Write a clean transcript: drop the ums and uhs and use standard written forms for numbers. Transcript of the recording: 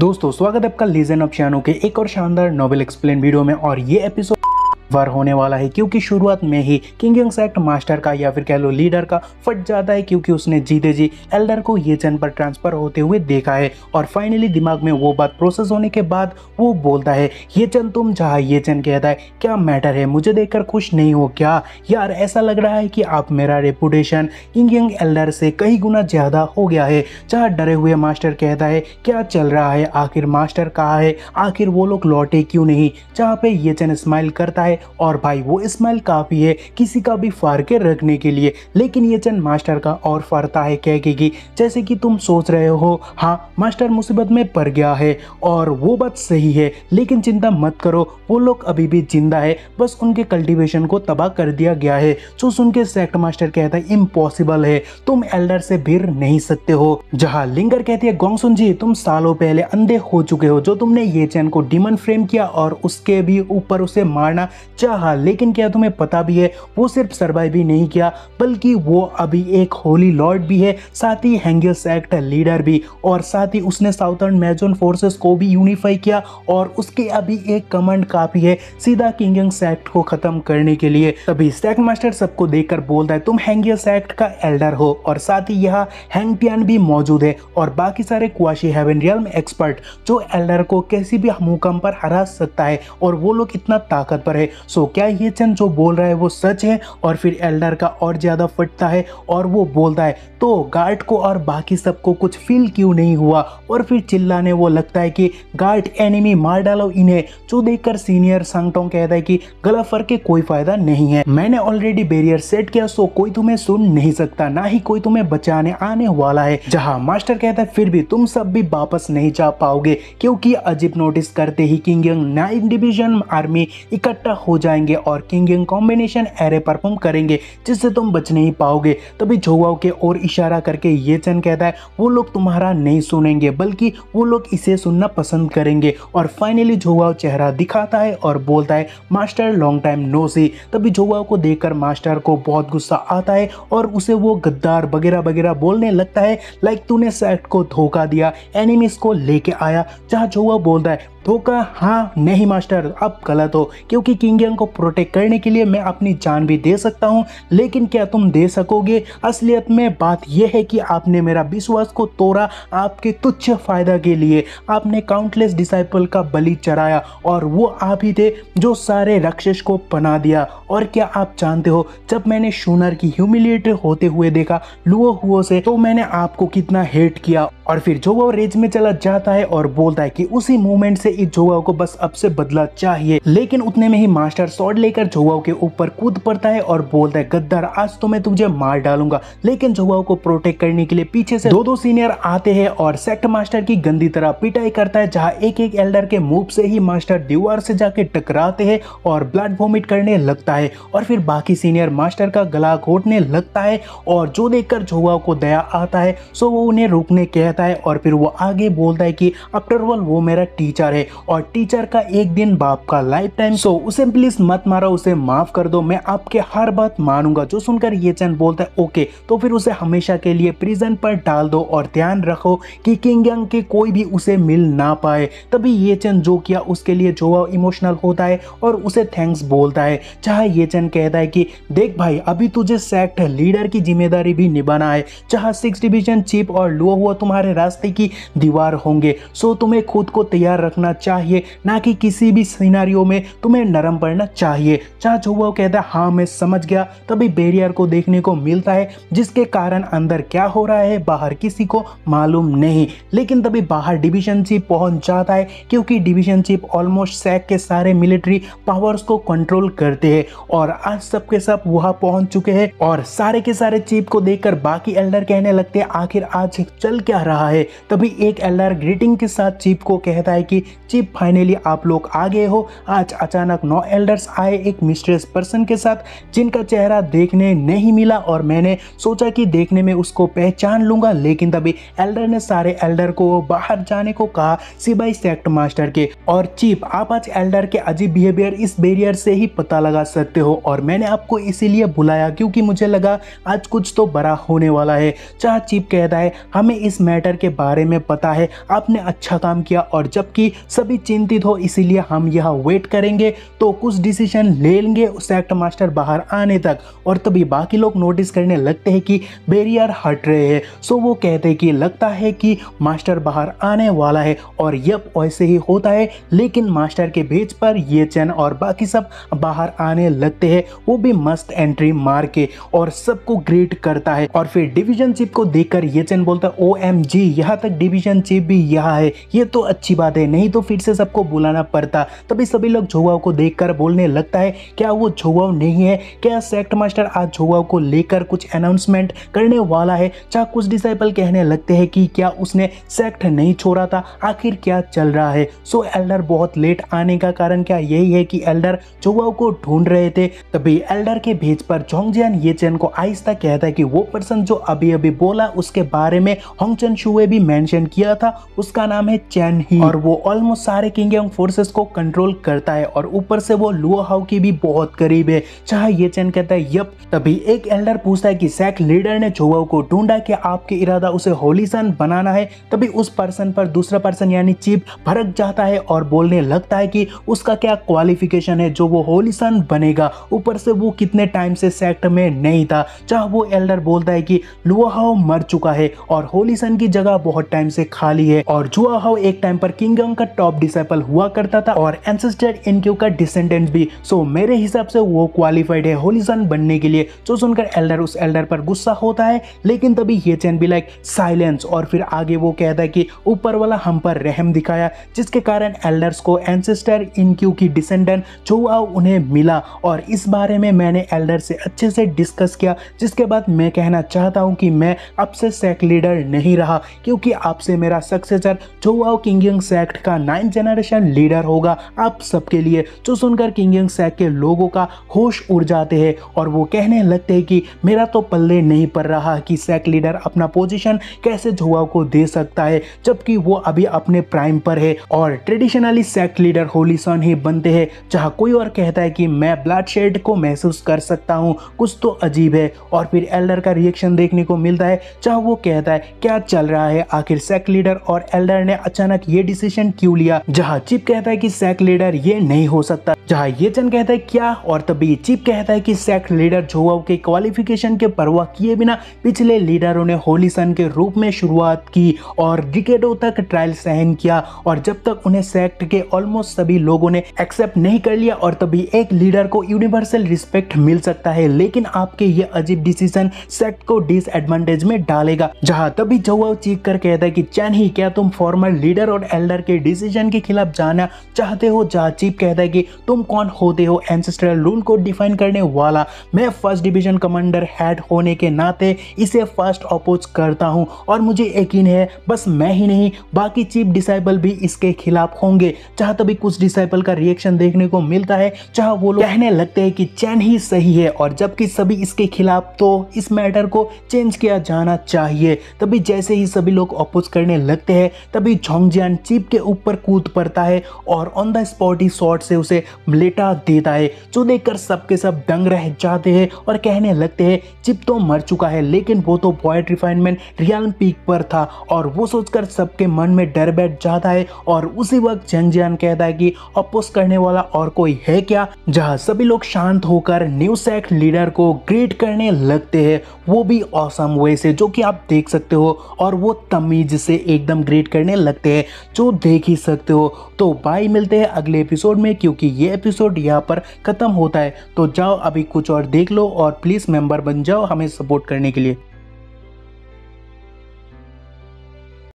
दोस्तों स्वागत है आपका लीजेंड ऑफ शैंग के एक और शानदार नोवेल एक्सप्लेन वीडियो में। और ये एपिसोड वार होने वाला है क्योंकि शुरुआत में ही किंगयंग सेक्ट मास्टर का या फिर कह लो लीडर का फट जाता है क्योंकि उसने जीते जी एल्डर को ये चैन पर ट्रांसफर होते हुए देखा है और फाइनली दिमाग में वो बात प्रोसेस होने के बाद वो बोलता है ये चैन तुम जहाँ। ये चैन कहता है क्या मैटर है, मुझे देखकर खुश नहीं हो क्या यार, ऐसा लग रहा है कि आप मेरा रेपुटेशन किंगयंग एल्डर से कई गुना ज्यादा हो गया है। जहाँ डरे हुए मास्टर कहता है क्या चल रहा है, आखिर मास्टर कहाँ है, आखिर वो लोग लौटे क्यों नहीं। जहाँ पे ये चैन स्माइल करता है और भाई वो स्माइल काफी है किसी का भी फाड़ के रखने के लिए। लेकिन ये चैन मास्टर का और फाड़ता है कह के कि जैसे कि तुम सोच रहे हो, हाँ मास्टर मुसीबत में पड़ गया है और वो बात सही है, लेकिन चिंता मत करो वो लोग अभी भी जिंदा है, बस उनके कल्टीवेशन को तबाह कर दिया गया है। जो सुन के सेक्ट मास्टर कहता है इम्पॉसिबल है, तुम एल्डर से भिड़ नहीं सकते हो। जहाँ लिंगर कहती है गोंग सुन जी तुम सालों पहले अंधे हो चुके हो, जो तुमने ये चैन को डिमन फ्रेम किया और उसके भी ऊपर उसे मारना चाहा, लेकिन क्या तुम्हें पता भी है वो सिर्फ सरवाइव ही नहीं किया बल्कि वो अभी एक होली लॉर्ड भी है, साथ ही हैंगियो सेक्ट लीडर भी, और साथ ही उसने साउथर्न मेजोन फोर्सेस को भी यूनिफाई किया और उसके अभी एक कमांड काफी है सीधा किंगयंग सेक्ट को खत्म करने के लिए। तभी सेक्ट मास्टर सबको देखकर बोलता है तुम हैंगियो सेक्ट का एल्डर हो और साथ ही यहाँ हैंगपियान भी मौजूद है और बाकी सारे क्वाशी हेवन रियल्म एक्सपर्ट जो एल्डर को किसी भी मुकाम पर हरा सकता है और वो लोग इतना ताकतवर है। सो क्या ये चैन जो बोल रहा है वो सच है। और फिर एल्डर का और ज्यादा फटता है और वो बोलता है तो गार्ड को और बाकी सबको कुछ फील क्यों नहीं हुआ, और फिर चिल्लाने वो लगता है कि गार्ड एनिमी मार डालो इन्हें। जो देखकर सीनियर सांगटोंग कहता है कि गला फर के कोई फायदा नहीं है, मैंने ऑलरेडी बैरियर सेट किया, सो कोई तुम्हें सुन नहीं सकता, ना ही कोई तुम्हें बचाने आने वाला है। जहाँ मास्टर कहता है फिर भी तुम सब भी वापस नहीं जा पाओगे क्योंकि अजीब नोटिस करते ही किंगयंग 9 डिवीजन आर्मी इकट्ठा हो जाएंगे और किंगयंग कॉम्बिनेशन एरे परफॉर्म करेंगे जिससे तुम बच नहीं पाओगे। तभी झोउ हाओ के और इशारा करके ये चैन कहता है वो लोग तुम्हारा नहीं सुनेंगे बल्कि वो लोग इसे सुनना पसंद करेंगे। और फाइनली झोउ हाओ चेहरा दिखाता है और बोलता है master long time no see. तभी झोउ हाओ को देखकर मास्टर को बहुत गुस्सा आता है और उसे वो गद्दार वगैरह वगैरह बोलने लगता है, लाइक तूने सेक्ट को धोखा दिया, एनिमीज को लेके आया। जहाँ झोउ हाओ बोलता है धोखा, हाँ नहीं मास्टर आप गलत हो, क्योंकि किंगयंग को प्रोटेक्ट करने के लिए मैं अपनी जान भी दे सकता हूँ, लेकिन क्या तुम दे सकोगे। असलियत में बात यह है कि आपने मेरा विश्वास को तोड़ा आपके तुच्छ फायदा के लिए। आपने काउंटलेस डिसाइपल का बलि चढ़ाया और वो आप ही थे जो सारे राक्षस को पना दिया। और क्या आप जानते हो जब मैंने शूनर की ह्यूमिलिएट होते हुए देखा लुओ हुओ से, तो मैंने आपको कितना हेट किया। और फिर जो वो रेज में चला जाता है और बोलता है कि उसी मूवमेंट से इस झोउ हाओ को बस अब से बदला चाहिए। लेकिन उतने में ही मास्टर शॉट लेकर झोउ हाओ के ऊपर कूद पड़ता है और बोलता है गद्दार आज तो मैं तुझे मार डालूंगा। लेकिन झोउ हाओ को प्रोटेक्ट करने के लिए पीछे से दो सीनियर आते हैं और सेक्ट मास्टर की गंदी तरह पिटाई करता है, जहाँ एक एक एल्डर के मूव से ही मास्टर दीवार से जाके टकराते हैं और ब्लड वोमिट करने लगता है। और फिर बाकी सीनियर मास्टर का गला घोटने लगता है और जो देखकर झोउ हाओ को दया आता है सो वो उन्हें रोकने कहता है। और फिर वो आगे बोलता है कि आफ्टर ऑल वो मेरा टीचर है और टीचर का एक दिन बाप का लाइफ टाइम, सो उसे प्लीज मत मारो, उसे माफ कर दो, मैं आपके हर बात मानूंगा। जो सुनकर ये चैन बोलता है ओके तो फिर उसे हमेशा के लिए प्रिजन पर डाल दो और ध्यान रखो कि किंगयंग के कोई भी उसे मिल ना पाए। तभी ये चैन जो किया उसके लिए झोउ हाओ इमोशनल होता है और उसे थैंक्स बोलता है। जहाँ ये चैन कहता है कि देख भाई अभी तुझे सेक्ट लीडर की जिम्मेदारी भी निभाना है, जहाँ 6 डिवीजन चीफ और लुओ हुओ तुम्हारे रास्ते की दीवार होंगे, सो तुम्हें खुद को तैयार रखना चाहिए, ना कि किसी भी सिनेरियो में तुम्हें नरम पड़ना चाहिए। जहाँ झोउ हाओ कहता है हाँ मैं समझ गया। तभी बैरियर को देखने को मिलता है जिसके कारण अंदर क्या हो रहा है बाहर किसी को मालूम नहीं। लेकिन तभी बाहर डिवीजन चीफ पहुंच जाता है क्योंकि डिवीजन चीफ ऑलमोस्ट सैक के सारे मिलिट्री पावर्स को कंट्रोल करते हैं और आज सबके सब वहां पहुंच चुके हैं। और सारे के सारे चीफ को देखकर बाकी एल्डर कहने लगते हैं आखिर आज चल क्या रहा है। तभी एक एल्डर ग्रीटिंग के साथ चीफ को कहता है कि चीफ फाइनली आप लोग आ गए हो, आज अचानक 9 एल्डर्स आए एक मिस्ट्रेस पर्सन के साथ जिनका चेहरा देखने नहीं मिला और मैंने सोचा कि देखने में उसको पहचान लूंगा। लेकिन तभी एल्डर ने सारे एल्डर को बाहर जाने को कहा सिवाय सेक्ट मास्टर के। और चीफ आप आज एल्डर के अजीब बिहेवियर इस बैरियर से ही पता लगा सकते हो और मैंने आपको इसीलिए बुलाया क्योंकि मुझे लगा आज कुछ तो बड़ा होने वाला है। जहाँ चीफ कहता है हमें इस मैटर मैटर के बारे में पता है, आपने अच्छा काम किया। और जबकि सभी चिंतित हो इसीलिए हम यह वेट करेंगे तो कुछ डिसीजन ले लेंगे सेक्ट मास्टर बाहर आने तक। और तभी बाकी लोग नोटिस करने लगते हैं कि बैरियर हट रहे हैं। सो वो कहते हैं कि लगता है कि मास्टर बाहर आने वाला है। और यप ऐसे ही होता है, लेकिन मास्टर के भेज पर ये चैन और बाकी सब बाहर आने लगते हैं, वो भी मस्त एंट्री मार के और सबको ग्रीट करता है। और फिर डिवीजन चीफ को देखकर ये चैन बोलता है OMG यहाँ तक डिवीजन चीफ भी यहाँ है, ये तो अच्छी बात है, नहीं तो फिर से सबको बुलाना पड़ता। तभी सभी लोग झोउ हाओ को देखकर बोलने लगता है क्या वो झोउ हाओ नहीं है, क्या सेक्ट मास्टर आज झोउ हाओ को लेकर कुछ अनाउंसमेंट करने वाला है। चाहे कुछ डिसाइपल कहने लगते हैं कि क्या उसने सेक्ट नहीं छोड़ा था, आखिर क्या चल रहा है। सो एल्डर बहुत लेट आने का कारण क्या यही है कि एल्डर झोउ हाओ को ढूंढ रहे थे। तभी एल्डर के भेज पर झोंग जियान ये चैन को आहिस्ता कहता है कि वो पर्सन जो अभी अभी बोला उसके बारे में होंग चेन शुए भी मेंशन किया था, उसका नाम है चेन ही, और वो ऑलमोस्ट सारे किंगयांग फोर्सेस को कंट्रोल करता है और ऊपर से वो लुओ हाओ की भी बहुत करीब है। चाहे ये चैन कहता है यप। तभी एक एल्डर पूछता है कि सेक्ट लीडर ने झोउ हाओ को ढूंढा, क्या आपके इरादा उसे होली सन बनाना है। तभी उस पर्सन पर दूसरा पर्सन यानी चीफ भड़क जाता है और बोलने लगता है कि उसका क्या क्वालिफिकेशन है जो वो होली सन बनेगा, ऊपर से वो कितने टाइम से सेक्ट में नहीं था। चाहे वो एल्डर बोलता है कि लुओ हाओ मर चुका है और होली सन की जगह बहुत टाइम से खाली है, और झोउ हाओ एक टाइम पर किंगयांग का टॉप डिसाइपल हुआ करता था और एंसेस्टर इनक्यू का डिसेंडेंट भी। सो मेरे हिसाब से वो क्वालिफाइड है होली सन बनने के लिए। जो सुनकर एल्डर उस एल्डर पर गुस्सा होता है, लेकिन तभी ये चैन भी लाइक साइलेंस। और फिर आगे वो कहता है कि ऊपर वाला हम पर रहम दिखाया, जिसके कारण एल्डर्स को एंसेस्टर इनक्यू की डिसेंडेंट झोउ हाओ उन्हें मिला, और इस बारे में मैंने एल्डर से अच्छे से डिस्कस किया, जिसके बाद मैं कहना चाहता हूं कि मैं अब से सेक्ट लीडर नहीं रहा, क्योंकि अब से मेरा सक्सेसर झोउ हाओ किंगयांग सेक्ट का 9th जनरेशन लीडर होगा आप सबके लिए। जो सुनकर किंगयांग सेक्ट के लोगों का होश उड़ जाते हैं और वो कहने लगते हैं कि मेरा तो पल्ले नहीं पड़ रहा कि सेक्ट लीडर अपना पोजीशन कैसे झोउ हाओ को दे सकता है, जबकि वो अभी अपने प्राइम पर है और traditionally sect leader holy son ही बनते हैं। जहाँ कोई और कहता है कि मैं ब्लडशेड को महसूस कर सकता हूँ, कुछ तो अजीब है। और फिर एल्डर का रिएक्शन देखने को मिलता है, चाहे वो कहता है क्या चल रहा है, आखिर सेक्ट लीडर और एल्डर ने अचानक ये डिसीजन क्यों लिया। जहाँ चिप कहता है कि सेक्ट लीडर ये नहीं हो सकता, जहाँ ये चैन कहता है क्या। और तभी चिप कहता है कि सेक्ट लीडर झोउ हाओ के क्वालिफिकेशन के परवाह किए बिना पिछले लीडरों ने होली सन के रूप में शुरुआत की और डिकेडों तक ट्रायल सहन किया, और जब तक उन्हें सेक्ट के ऑलमोस्ट सभी लोगों ने एक्सेप्ट नहीं कर लिया। और तभी एक लीडर को यूनिवर्सल रिस्पेक्ट मिल सकता है, लेकिन आपके ये अजीब डिसीजन सेक्ट को डिसएडवांटेज में डालेगा। जहां तभी झोउ हाओ चीख कर कहता है कि चैन ही क्या तुम फॉर्मल लीडर और एल्डर के डिसीजन के खिलाफ जाना चाहते हो। जहां चीफ कहता है कि तुम कौन होते हो एंसेस्ट्रल रूल को डिफाइन करने वाला, मैं फर्स्ट डिवीजन कमांडर हेड होने के नाते इसे फर्स्ट अपोज करता हूं, और मुझे यकीन है बस मैं ही नहीं बाकी चीफ डिसाइपल भी इसके खिलाफ होंगे। जहां तभी कुछ डिसाइपल का रिएक्शन देखने को मिलता है, जहां वो लोग कहने लगते हैं कि चैन ही सही है और जबकि सभी इसके खिलाफ, तो इस मैटर को चेंज किया जाना चाहिए। तभी जैसे ही सभी लोग अपोज करने लगते हैं, तभी झोंग जियान चीप के ऊपर कूद पड़ता है और ऑन द स्पॉट ही शॉट से उसे लेटा देता है, जो देखकर सबके सब दंग रह जाते हैं और कहने लगते हैं चिप तो मर चुका है, लेकिन वो तो वॉइड रिफाइनमेंट रियल पीक पर था। और वो सोचकर सबके मन में डर बैठ जाता है, और उसी वक्त झोंग जियान कहता है कि अपोज करने वाला और कोई है क्या। जहाँ सभी लोग शांत होकर न्यू सेक्ट लीडर को ग्रीट करने लगते हैं, वो भी ऑसम वे से, जो कि आप देख सकते हो, और वो तमीज से एकदम ग्रीट करने लगते हैं, जो देख ही सकते हो। तो बाय, मिलते हैं अगले एपिसोड में, क्योंकि ये एपिसोड यहाँ पर खत्म होता है। तो जाओ अभी कुछ और देख लो और प्लीज मेंबर बन जाओ हमें सपोर्ट करने के लिए।